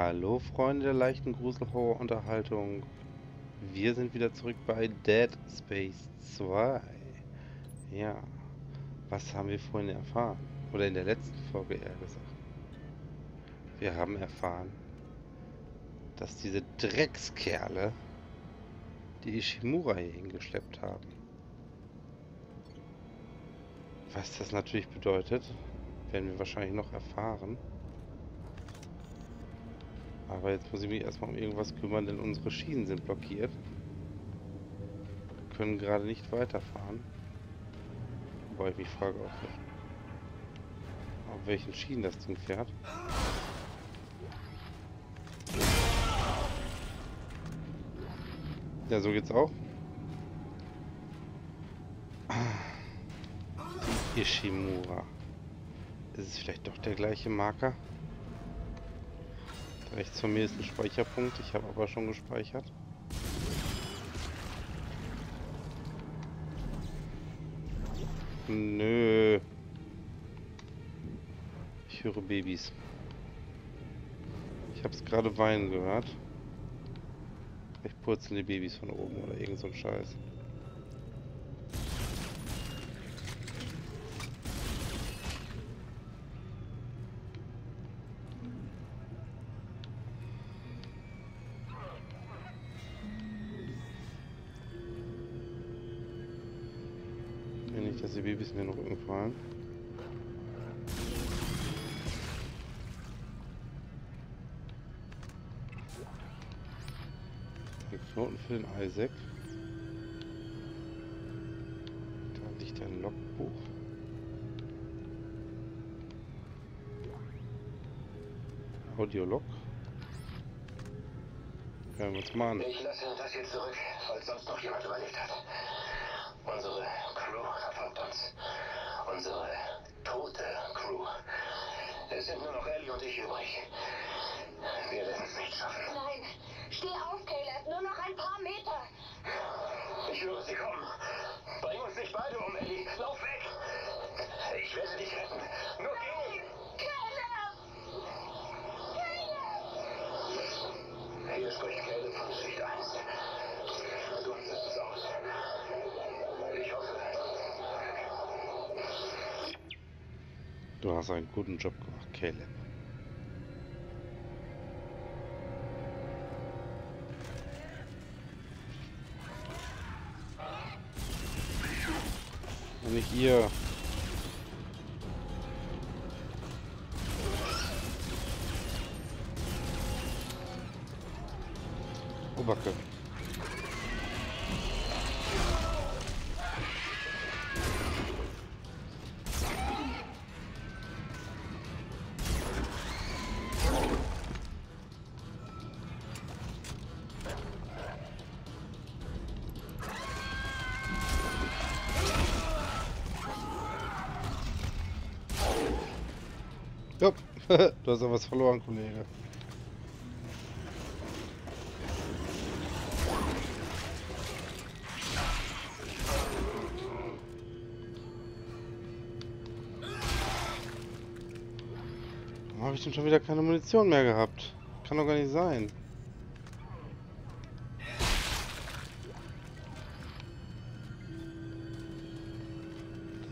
Hallo Freunde der leichten Grusel-Horror-Unterhaltung. Wir sind wieder zurück bei Dead Space 2. Ja, was haben wir vorhin erfahren? Oder in der letzten Folge eher gesagt. Wir haben erfahren, dass diese Dreckskerle die Ishimura hier hingeschleppt haben. Was das natürlich bedeutet, werden wir wahrscheinlich noch erfahren. Aber jetzt muss ich mich erstmal um irgendwas kümmern, denn unsere Schienen sind blockiert. Wir können gerade nicht weiterfahren. Wobei ich mich frage, auf welchen Schienen das Ding fährt. Ja, so geht's auch. Die Ishimura. Ist es vielleicht doch der gleiche Marker? Rechts von mir ist ein Speicherpunkt, ich habe aber schon gespeichert. Nö. Ich höre Babys. Ich habe es gerade weinen gehört. Vielleicht purzeln die Babys von oben oder irgend so ein Scheiß. Dass die Babys mir noch umfallen. Den Knoten für den Isaac. Da liegt ein Logbuch. Audiolog. Hören wir uns mal an. Ich lasse das hier zurück, falls sonst noch jemand überlebt hat. Unsere Crew verfolgt uns. Unsere tote Crew. Es sind nur noch Ellie und ich übrig. Wir werden es nicht schaffen. Nein, steh auf, Caleb. Nur noch ein paar Meter. Ich höre sie kommen. Bring uns nicht beide um, Ellie. Lauf weg. Ich werde dich retten. Nur gegen... Caleb! Caleb! Hier spricht Caleb von Schicht 1. Du siehst es aus. Du hast einen guten Job gemacht, Caleb. Und nicht ihr. Oh, Backe. Du hast ja was verloren, Kollege. Warum habe ich denn schon wieder keine Munition mehr gehabt? Kann doch gar nicht sein.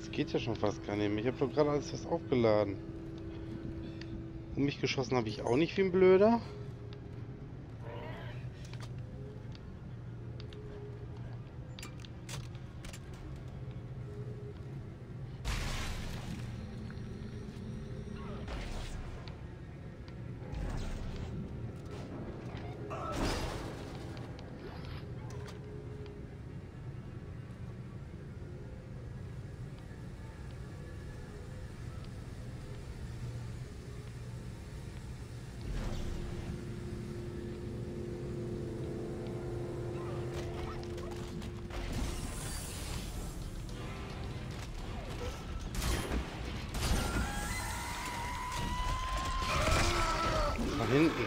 Das geht ja schon fast gar nicht mehr. Ich habe doch gerade alles was aufgeladen. Um mich geschossen habe ich auch nicht wie ein Blöder. Hinten.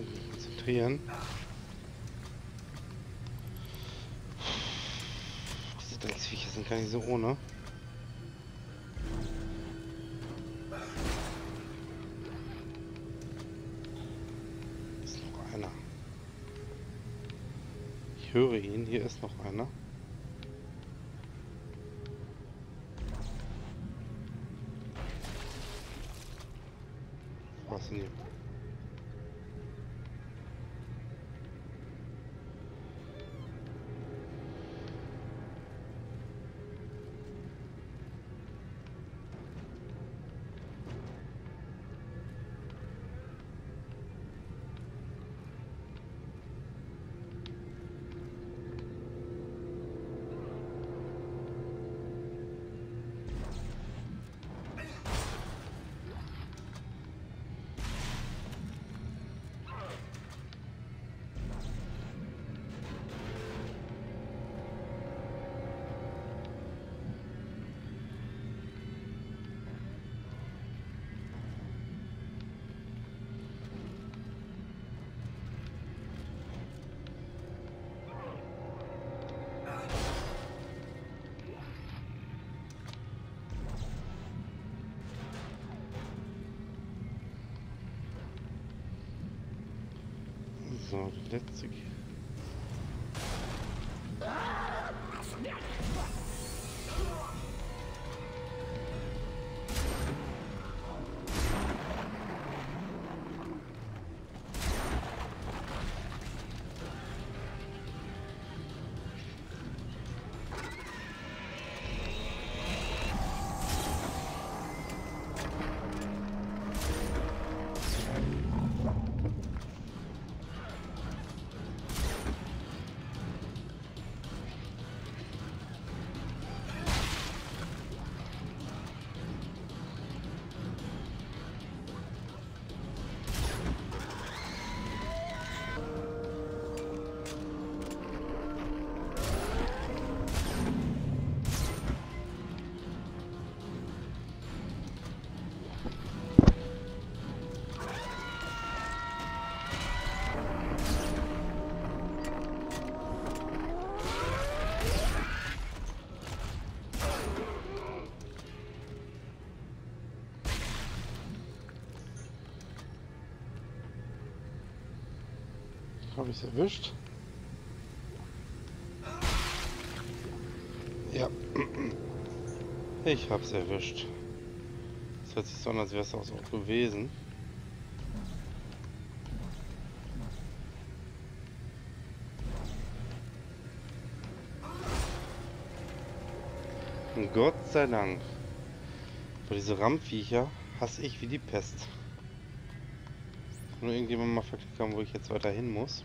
muss mich konzentrieren. Was ist denn das? Viecher sind gar nicht so ohne. Ist noch einer. Ich höre ihn, hier ist noch einer. So, die letzte. Habe ich es erwischt? Ja, ich habe es erwischt. Das hört sich so an, als wäre es auch so gewesen. Und Gott sei Dank. Für diese Rammviecher hasse ich wie die Pest. Nur irgendjemand mal verklickt haben, wo ich jetzt weiter hin muss.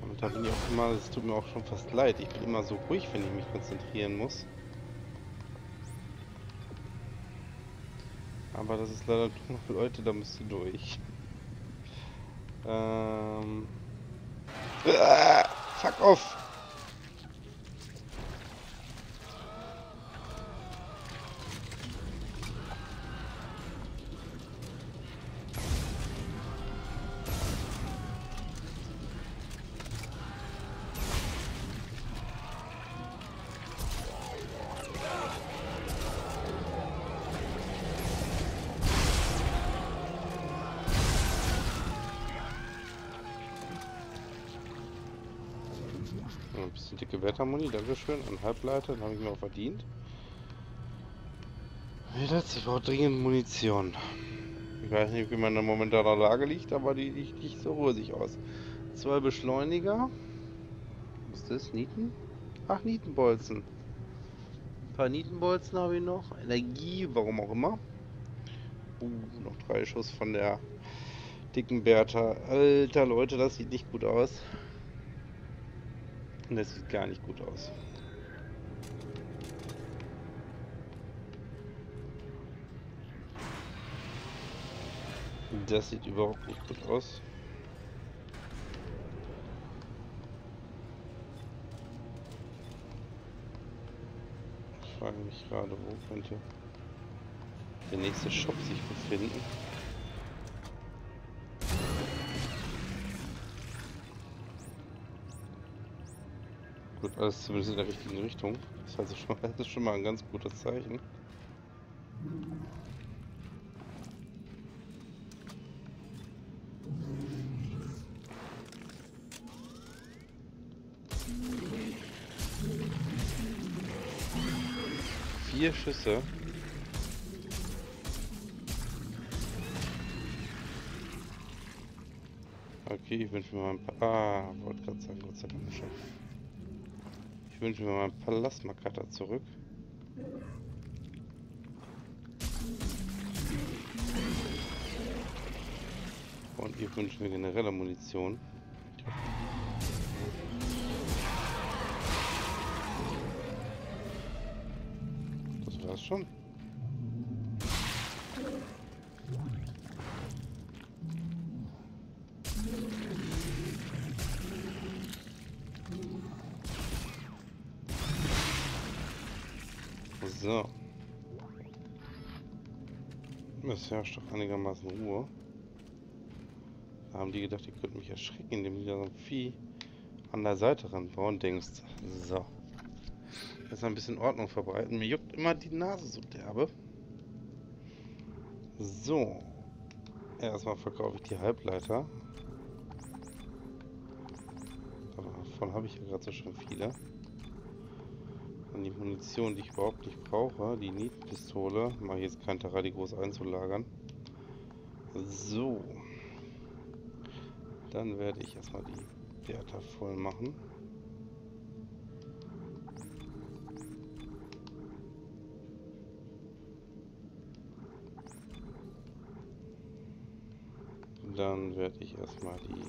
Und da bin ich auch immer, es tut mir auch schon fast leid, ich bin immer so ruhig, wenn ich mich konzentrieren muss. Aber das ist leider, Leute, da müsst ihr durch. Fuck off! Wettermoni, dankeschön, ein Halbleiter, den habe ich mir auch verdient. Ich brauche dringend Munition. Ich weiß nicht, wie meine momentane Lage liegt, aber die liegt nicht so rosig aus. 2 Beschleuniger. Was ist das? Nieten? Ach, Nietenbolzen. Ein paar Nietenbolzen habe ich noch. Energie, warum auch immer. Noch 3 Schuss von der dicken Bertha. Alter Leute, das sieht nicht gut aus. Das sieht gar nicht gut aus. Das sieht überhaupt nicht gut aus. Ich frage mich gerade, wo könnte der nächste Shop sich befinden. Gut, alles zumindest in der richtigen Richtung. Das ist also schon, das ist schon mal ein ganz gutes Zeichen. Vier Schüsse. Okay, ich wünsche mir mal ein paar... Ah, wollte gerade sagen, Gott sei Dank schon. Ich wünsche mir mal ein Plasma Cutter zurück. Und ich wünsche mir generelle Munition. Das war's schon. So. Es herrscht doch einigermaßen Ruhe. Da haben die gedacht, die könnten mich erschrecken, indem die da so ein Vieh an der Seite ranbauen und denkst, so. Jetzt ein bisschen Ordnung verbreiten. Mir juckt immer die Nase so derbe. So. Erstmal verkaufe ich die Halbleiter. Davon habe ich ja gerade so schon viele. Die Munition, die ich überhaupt nicht brauche, die Nietpistole, mache ich jetzt kein Terrain, die groß einzulagern. So. Dann werde ich erstmal die Wärter voll machen. Dann werde ich erstmal die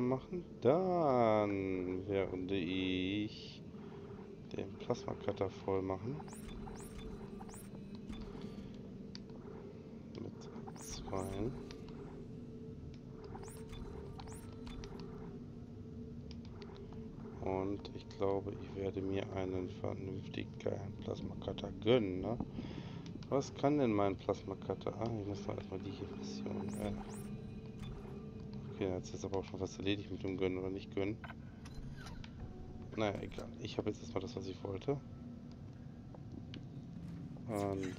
machen, dann werde ich den Plasma Cutter voll machen mit 2. Und ich glaube, ich werde mir einen vernünftig geilen Plasma Cutter gönnen, ne? Was kann denn mein Plasma Cutter? Ah, ich muss mal erstmal die hier Version. Okay, jetzt ist aber auch schon fast erledigt mit dem Gönnen oder nicht Gönnen. Naja, egal. Ich habe jetzt erstmal das, was ich wollte. Und,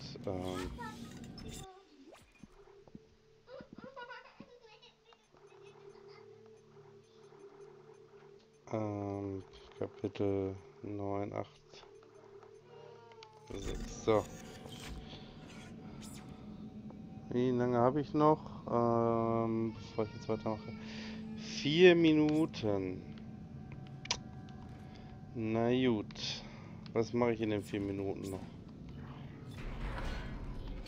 Kapitel 9, 8, 6. So. Wie lange habe ich noch? Bevor ich jetzt weitermache. 4 Minuten. Na gut. Was mache ich in den 4 Minuten noch?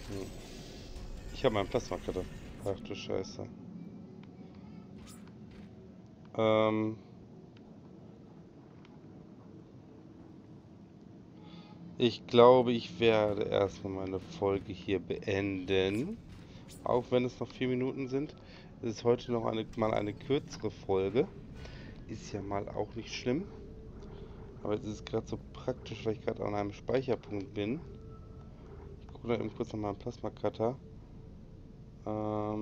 Hm. Ich habe meinen Plasma-Cutter. Ach du Scheiße. Ich glaube, ich werde erstmal meine Folge hier beenden. Auch wenn es noch 4 Minuten sind, ist es heute noch mal eine kürzere Folge. Ist ja mal auch nicht schlimm. Aber jetzt ist es gerade so praktisch, weil ich gerade an einem Speicherpunkt bin. Ich gucke da eben kurz nochmal einen Plasma-Cutter. Okay,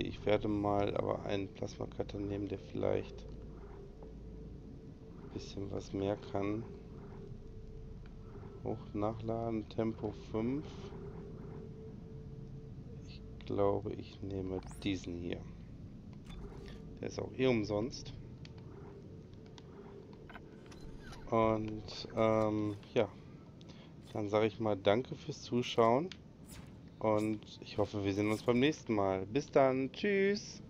ich werde mal aber einen Plasma-Cutter nehmen, der vielleicht ein bisschen was mehr kann. Hoch, nachladen, Tempo 5. Ich glaube, ich nehme diesen hier. Der ist auch eh umsonst. Und ja, dann sage ich mal danke fürs Zuschauen und ich hoffe, wir sehen uns beim nächsten Mal. Bis dann, tschüss!